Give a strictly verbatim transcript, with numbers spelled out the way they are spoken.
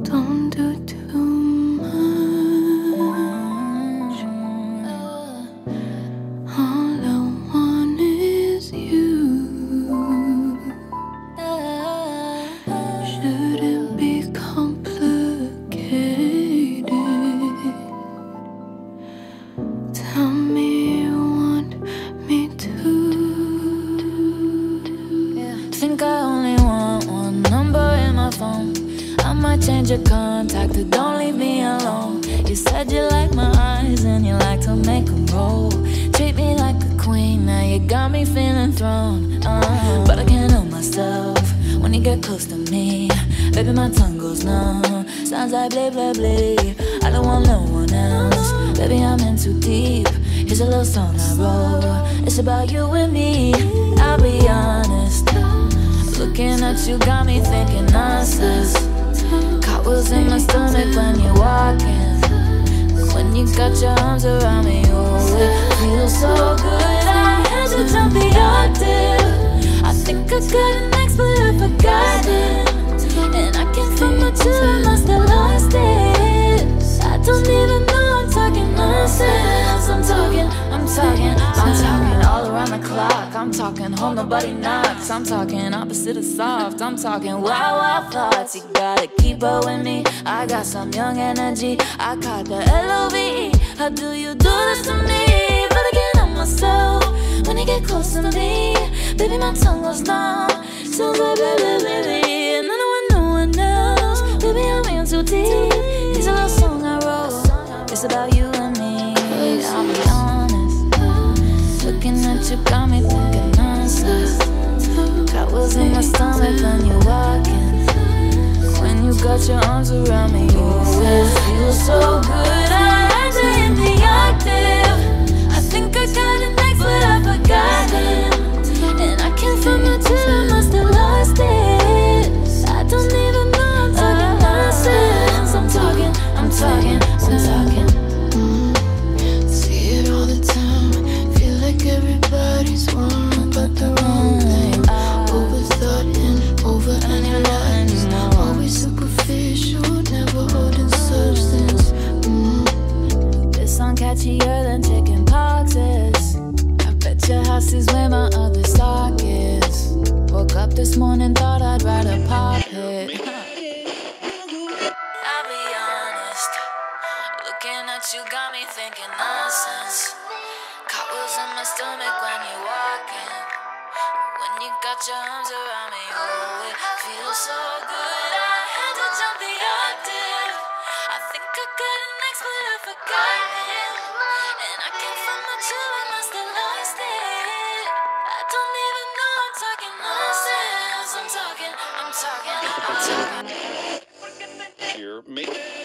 Don't do too much. All I want is you. Shouldn't be complicated. Tell me you want me to. Think I only want one number in my phone. I might change your contact, but don't leave me alone. You said you like my eyes and you like to make them roll. Treat me like a queen, now you got me feeling thrown. uh, But I can't help myself when you get close to me. Baby, my tongue goes numb, sounds like bleh, bleh, bleh. I don't want no one else, baby, I'm in too deep. Here's a little song I wrote, it's about you and me. I'll be honest, looking at you got me thinking nonsense. Cartwheels in my stomach when you're walking. When you got your arms around me, oh, it feels so good. I had to jump the octave. I think I got an X, but I forgot it. And I can't find my two, I must have lost it. I don't even know I'm talking nonsense. I'm talking, I'm talking, I'm talking all around the clock. I'm talking home, nobody knocks. I'm talking opposite of soft. I'm talking wild, wild thoughts. You gotta keep up with me. I got some young energy. I caught the L O V E. How do you do this to me? But again, I'm myself. When you get close to me, baby, my tongue goes numb. Sounds like baby, baby, and I don't want no one else. Baby, I'm in too deep. Here's a little song I wrote. It's about you and me. I'll be honest. Looking at you got me thinking nonsense. Cartwheels in my stomach when you're walking. When you got your arms around me, oh, it feels so good. I had to hit the octave. I think I got an X, but I forgot it. And I can't find my two, I must have lost it. I don't even know I'm talking nonsense. I'm talking, I'm talking, I'm talking. Everybody's wrong about the wrong thing. Overthought and over analyzed. Always superficial, never holding substance. Mm. This song catchier than chicken poxes. I bet your house is where my other sock is. Woke up this morning, thought I'd write a pop hit. I'll be honest, looking at you got me thinking nonsense. Cartwheels in my stomach when you're walking. When you got your arms around me, oh, it feels so good. I had to jump the octave. I think I got an X, but I forgot it. And I can't find my two, I must have lost it. I don't even know I'm talking nonsense. I'm talking, I'm talking, I'm talking. Here, make